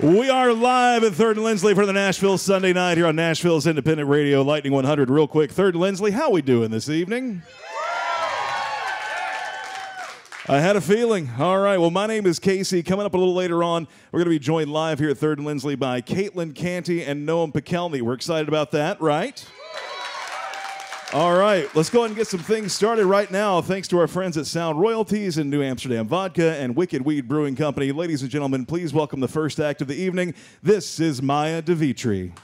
We are live at Third and Lindsley for the Nashville Sunday Night here on Nashville's Independent Radio, Lightning 100. Real quick, Third and Lindsley, how we doing this evening? I had a feeling. All right, well, my name is Casey. Coming up a little later on, we're going to be joined live here at Third and Lindsley by Caitlin Canty and Noam Pikelny. We're excited about that, right? All right, let's go ahead and get some things started right now. Thanks to our friends at Sound Royalties and New Amsterdam Vodka and Wicked Weed Brewing Company. Ladies and gentlemen, please welcome the first act of the evening. This is Maya de Vitry.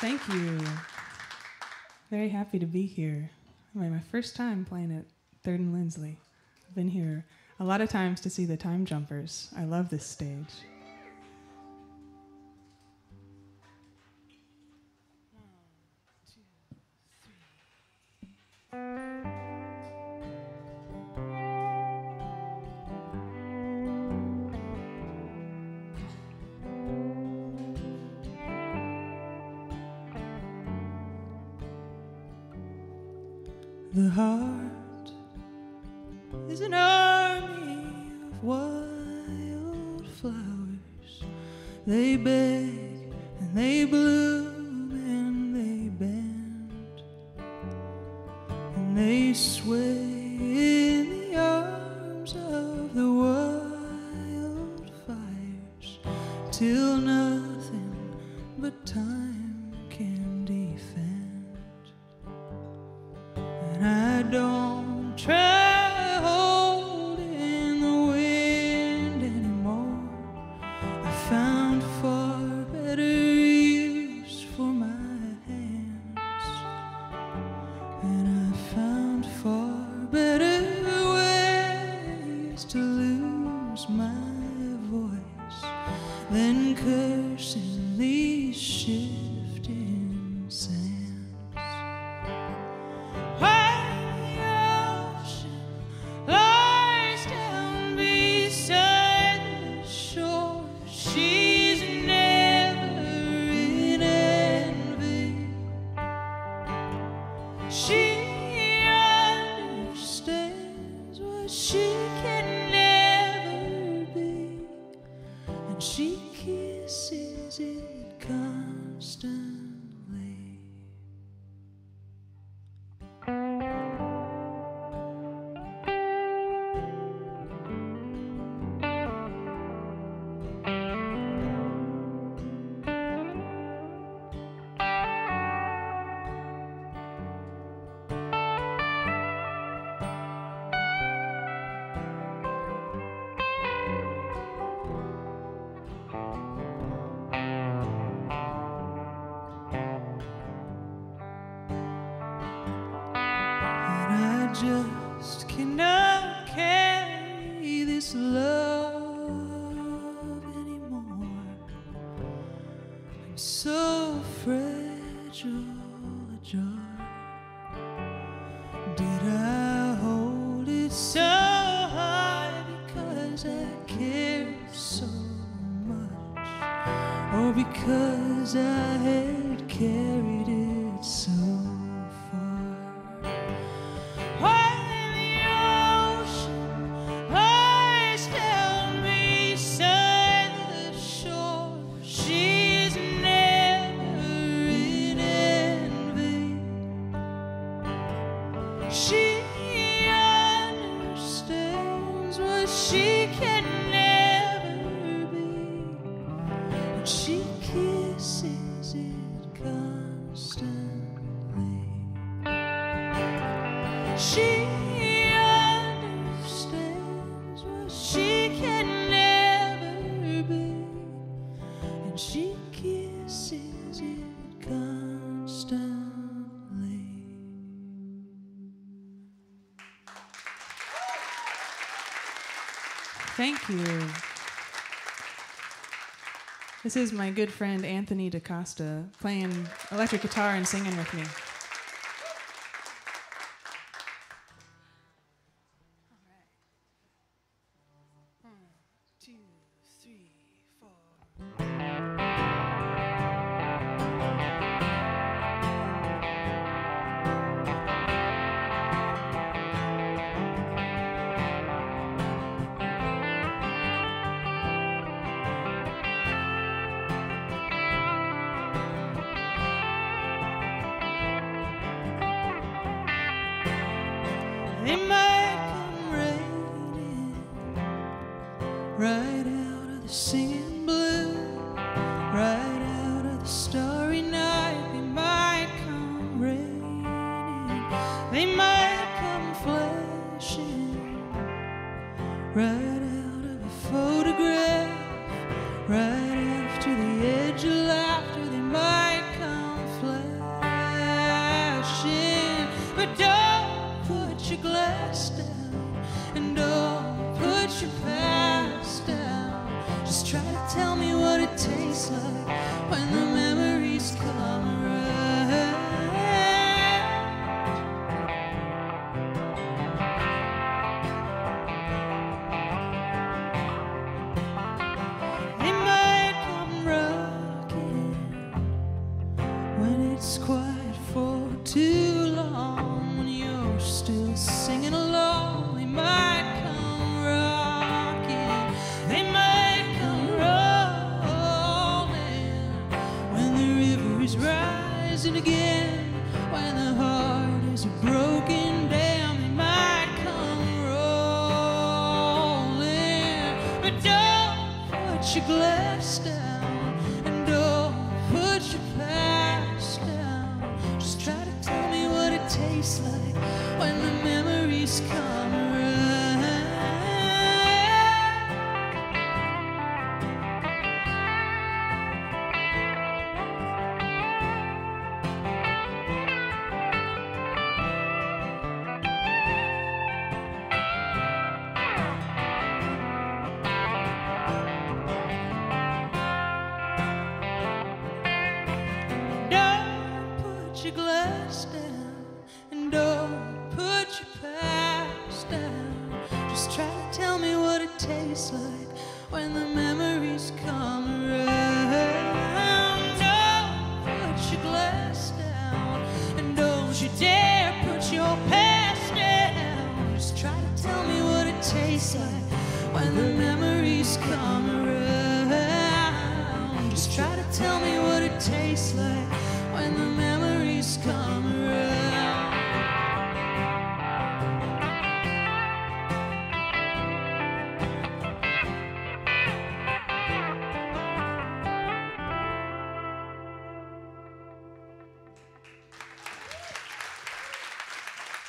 Thank you. Very happy to be here. My first time playing at Third and Lindsley. I've been here a lot of times to see the Time Jumpers. I love this stage. The heart is an army of wild flowers. They beg and they bloom and they bend and they sway in the arms of the wild but time can defend. And I don't try holding the wind anymore. I found far better use for my hands, and I found far better ways to lose my voice than cursing these shifting sands. While the ocean lies down beside the shore, she's never in envy. She understands what she can never be, and she kisses it constantly. Just cannot carry this love anymore. I'm so fragile ajar. Did I hold it so high because I cared so much, or because I had carried it so Thank you. This is my good friend Anthony da Costa playing electric guitar and singing with me. They might come right in, right out of the singing blue, right out of the starry night. They might come right in, they might come flashing, right out of a photograph, right after the edge of laughter. They might come flashing, but don't your glass down, and don't put your past down. Just try to tell me what it tastes like when the memories come around. They might come rocking when it's quiet for too long, still singing along. They might come rocking, they might come rolling, when the river is rising again, when the heart is a broken dam. They might come rolling, but don't put your glass down, and don't put your glass down and don't put your past down. Just try to tell me what it tastes like when the memories come around. Don't put your glass down and don't you dare put your past down. Just try to tell me what it tastes like when the memories come around. Just try to tell me what it tastes like when the memories come around.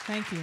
Thank you.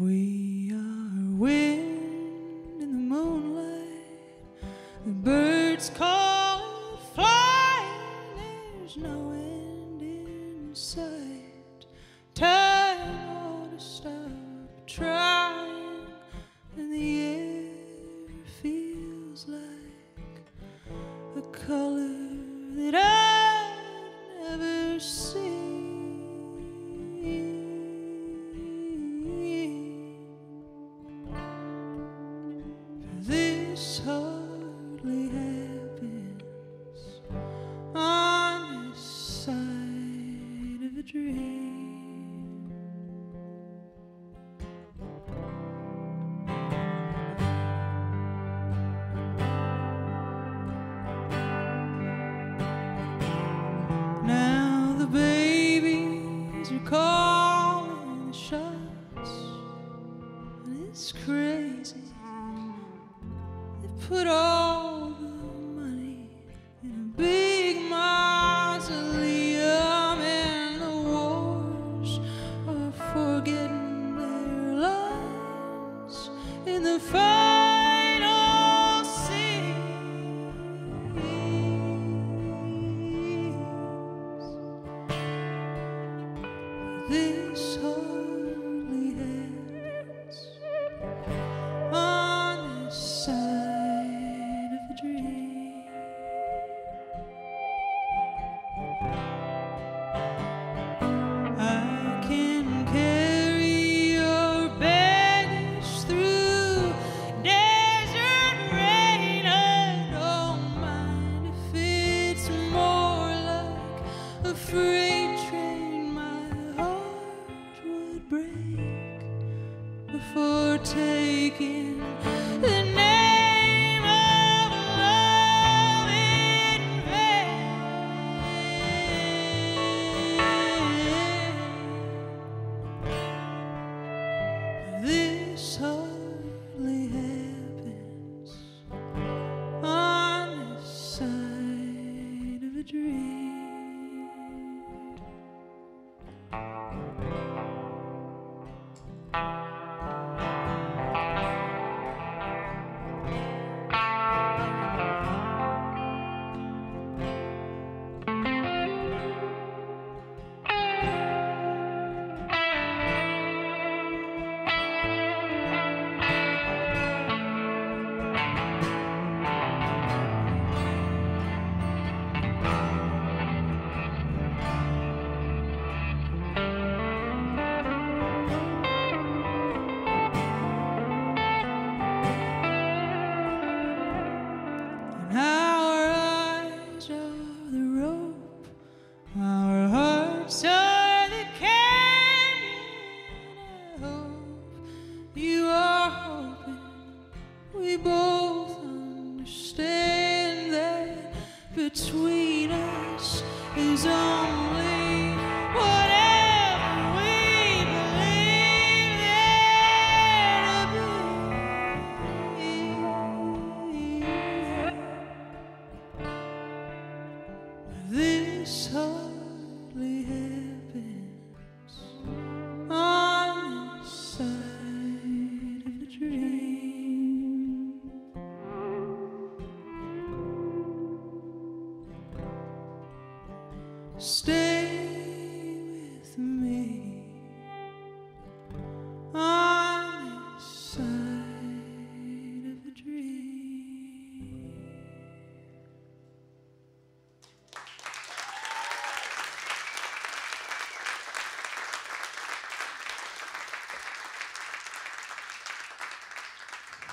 We are wind in the moonlight, the birds call it flying, there's no end in sight. Time ought to stop trying, and the air feels like a color that I've never seen. calling the shots. And it's crazy. They put all the money in a big mausoleum, and the wars are forgetting their lives in the fire.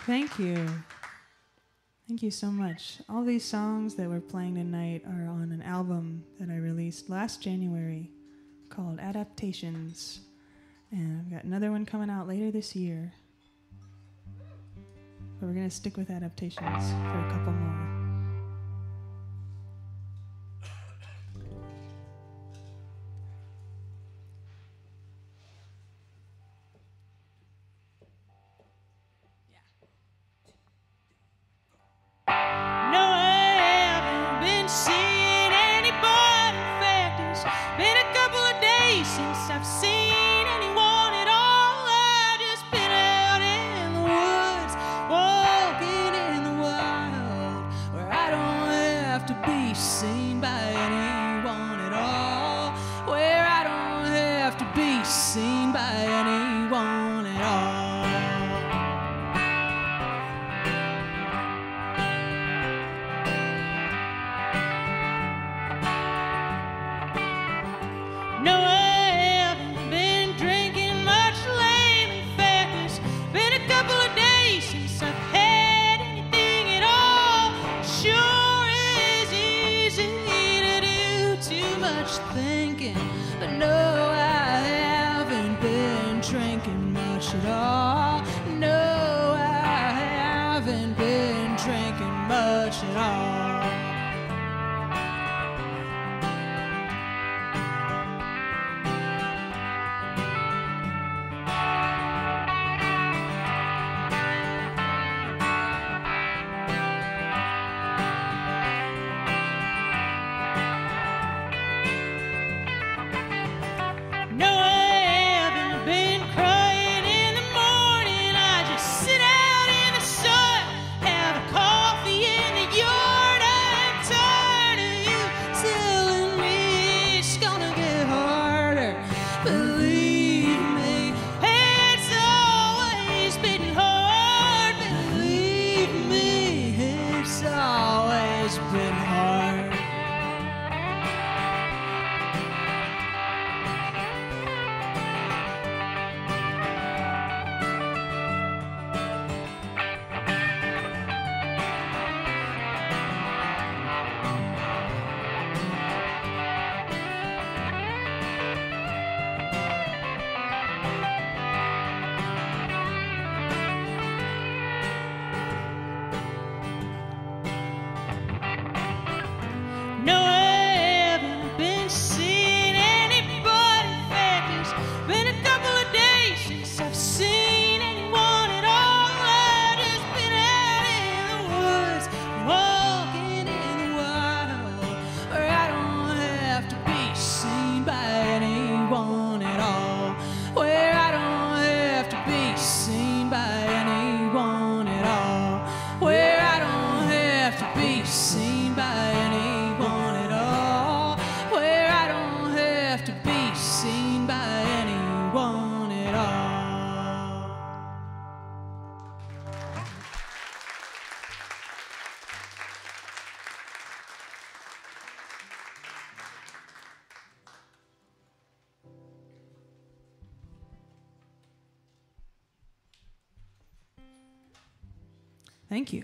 Thank you. Thank you so much. All these songs that we're playing tonight are on an album that I released last January called Adaptations. And I've got another one coming out later this year. But we're going to stick with Adaptations for a couple more. Thank you.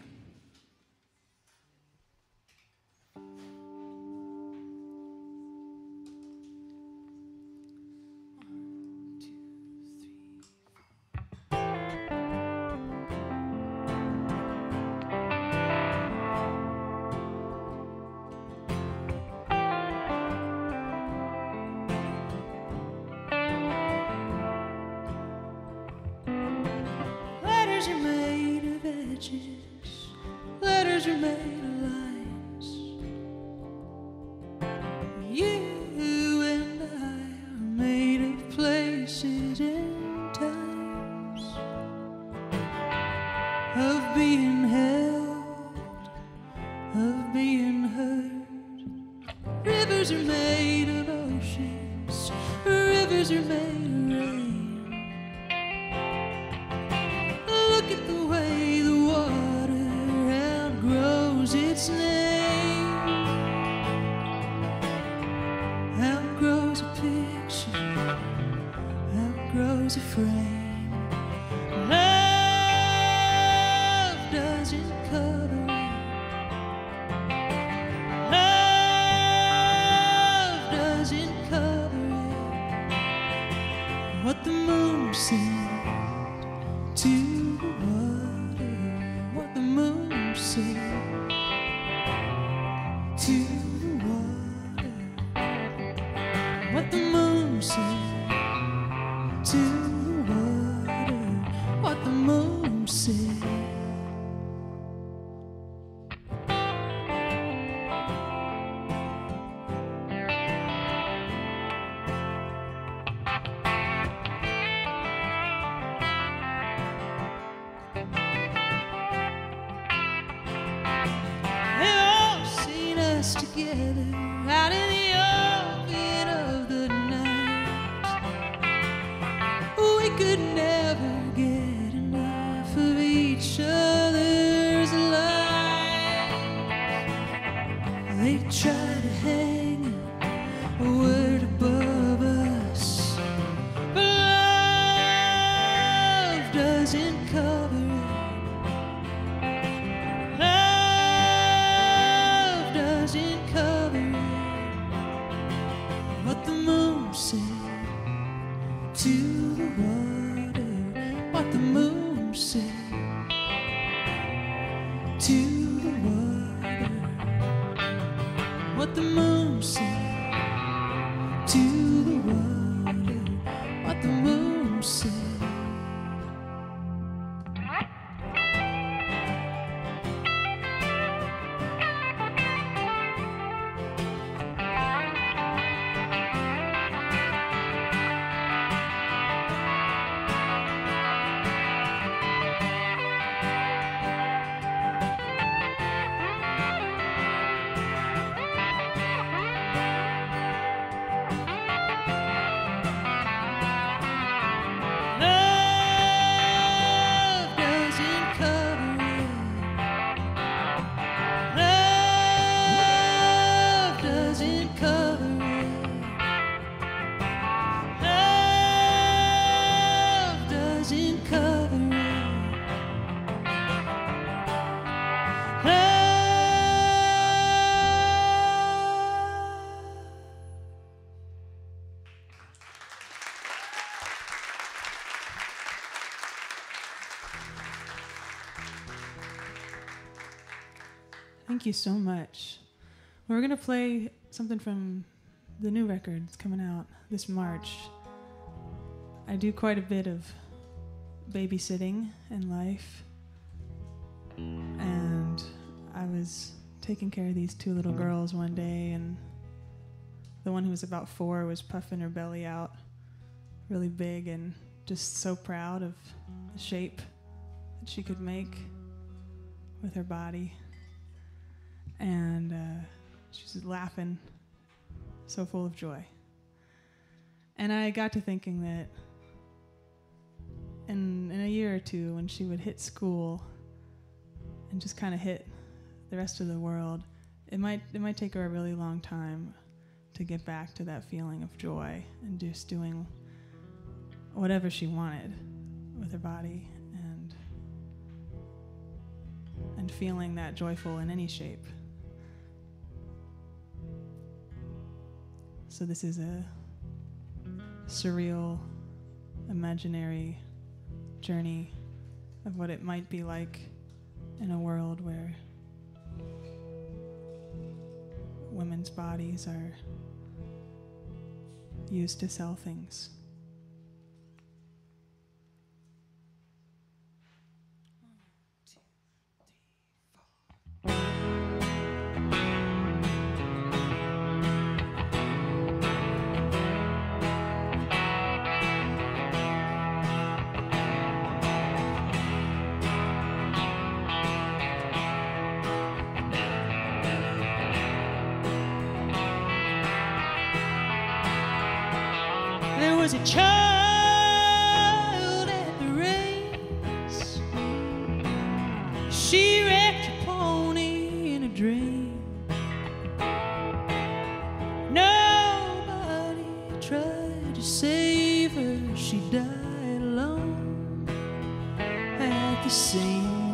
Thank you so much. We're going to play something from the new record that's coming out this March. I do quite a bit of babysitting in life, and I was taking care of these two little girls one day, and the one who was about 4 was puffing her belly out really big and just so proud of the shape that she could make with her body. And she's laughing, so full of joy. And I got to thinking that in a year or two, when she would hit school and just kind of hit the rest of the world, it might take her a really long time to get back to that feeling of joy and just doing whatever she wanted with her body. And and feeling that joyful in any shape. So this is a surreal, imaginary journey of what it might be like in a world where women's bodies are used to sell things. A child at the race, she wrecked a pony in a dream. Nobody tried to save her, she died alone at the scene.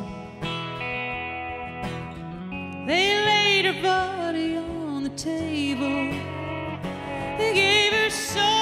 They laid her body on the table, they gave her soul.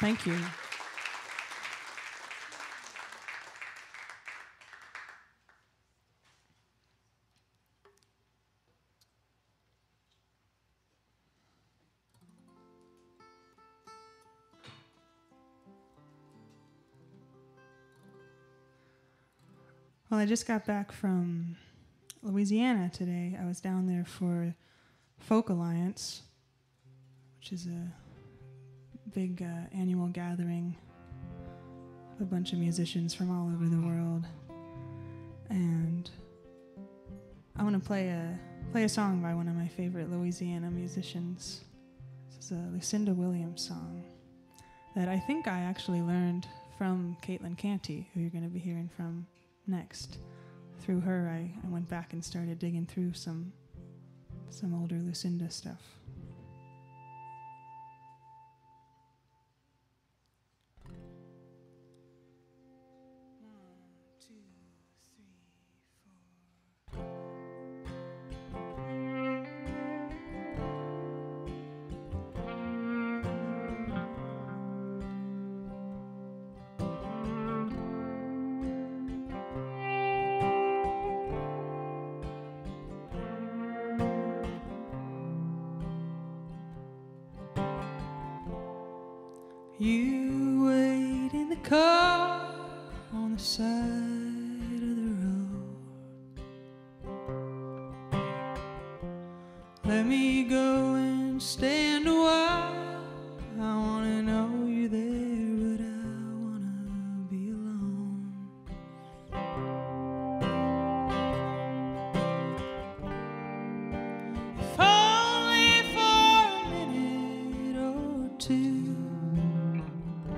Thank you. Well, I just got back from Louisiana today. I was down there for Folk Alliance, which is a big annual gathering, a bunch of musicians from all over the world, and I want to play a song by one of my favorite Louisiana musicians. This is a Lucinda Williams song that I think I actually learned from Caitlin Canty, who you're going to be hearing from next. Through her, I went back and started digging through some older Lucinda stuff. You wait in the car on the side of the road. Let me go and stand a while. I wanna know you're there, but I wanna be alone. If only for a minute or two. I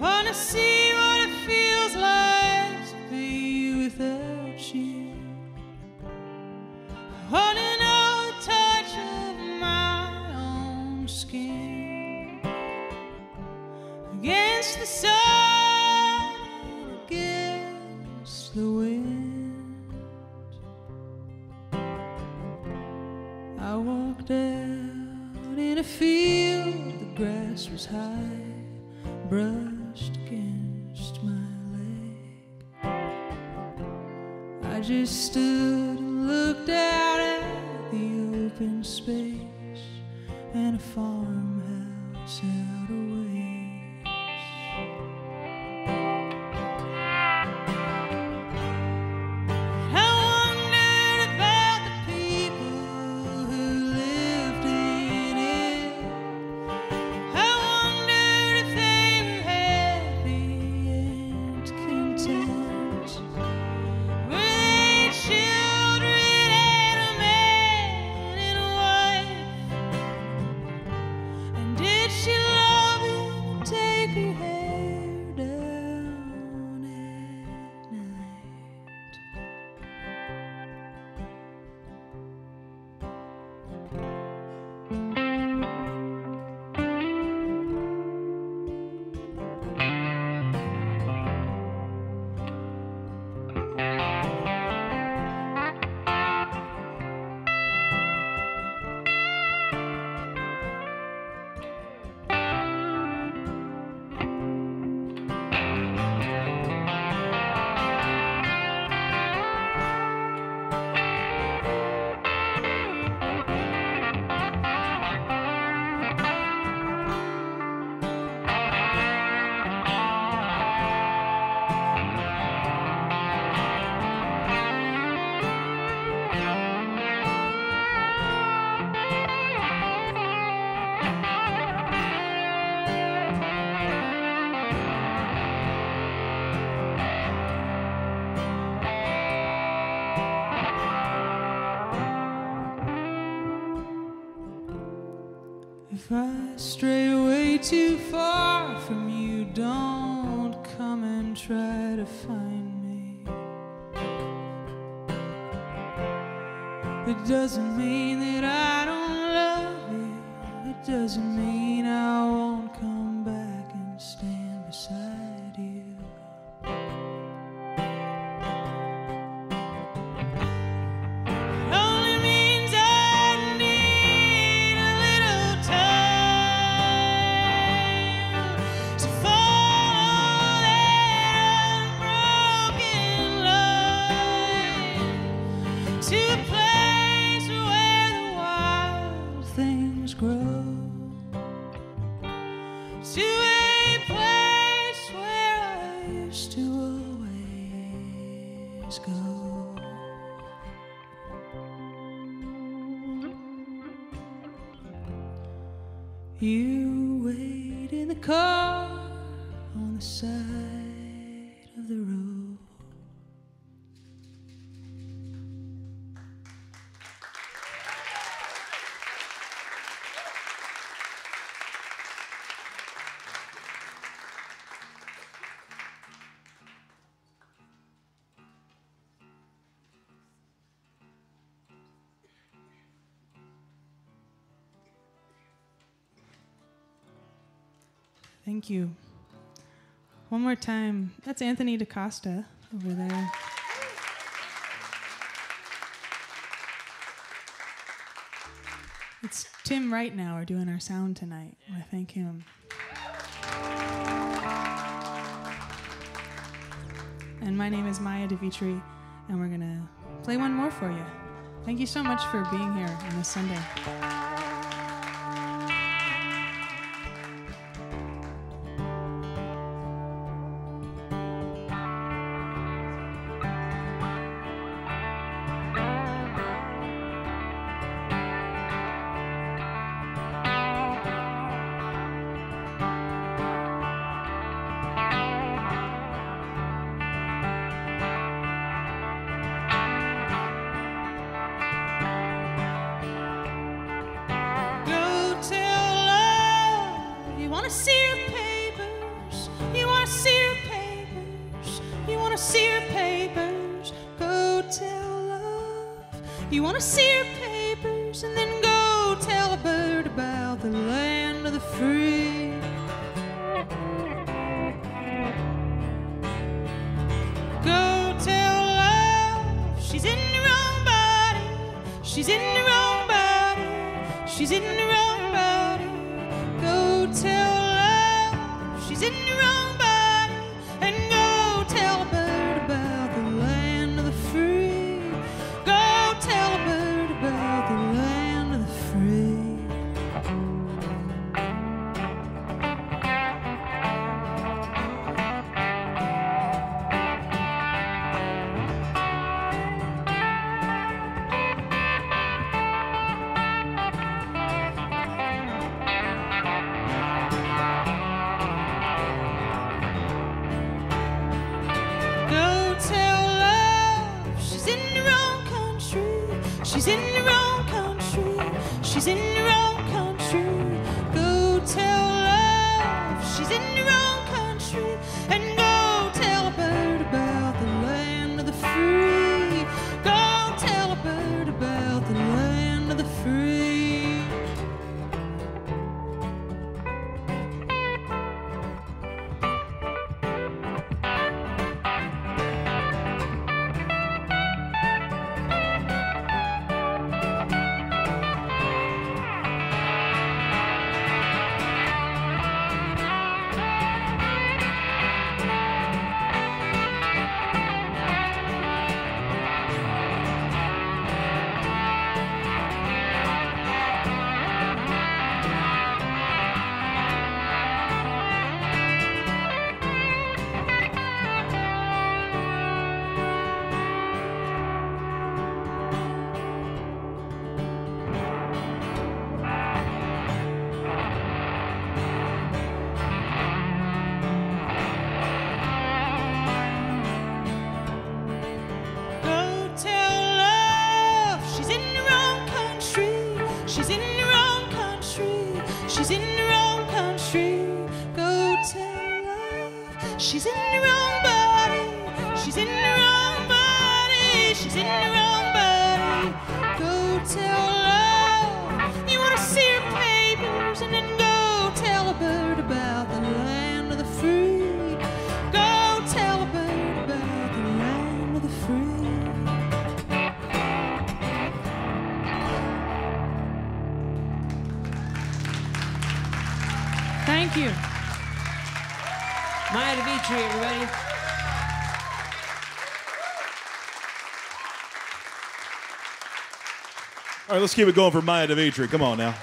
wanna see what it feels like to be without you. I wanna know the touch of my own skin against the sun, against the wind. I walked out in a field, the grass was high, brushed against my leg. I just stood and looked out at the open space and a farmhouse out a ways. I wondered about the people who lived in it. If I stray away too far from you, don't come and try to find me. It doesn't mean that I don't love you. It doesn't mean I won't come back and stand beside you. You wait in the car on the side of the road. Thank you. One more time. That's Anthony da Costa over there. It's Tim Wright now. We're doing our sound tonight. I want to thank him. And my name is Maya de Vitry, and we're going to play one more for you. Thank you so much for being here on this Sunday. All right, let's keep it going for Maya de Vitry. Come on now.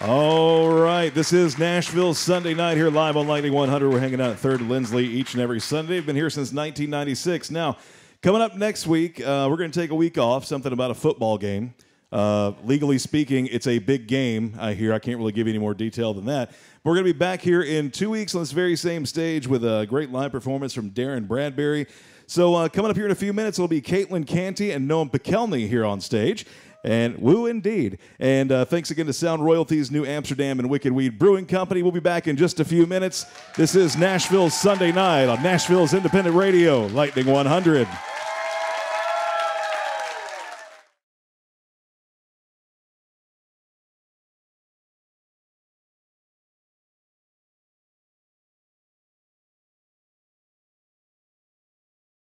All right, this is Nashville Sunday Night here live on Lightning 100. We're hanging out at Third and Lindsley each and every Sunday. Been here since 1996. Now, coming up next week, we're going to take a week off, something about a football game. Legally speaking, it's a big game, I hear. I can't really give you any more detail than that. We're going to be back here in 2 weeks on this very same stage with a great live performance from Darren Bradbury. So coming up here in a few minutes, it'll be Caitlin Canty and Noam Pikelny here on stage. And woo indeed. And thanks again to Sound Royalties, New Amsterdam, and Wicked Weed Brewing Company. We'll be back in just a few minutes. This is Nashville Sunday Night on Nashville's Independent Radio, Lightning 100.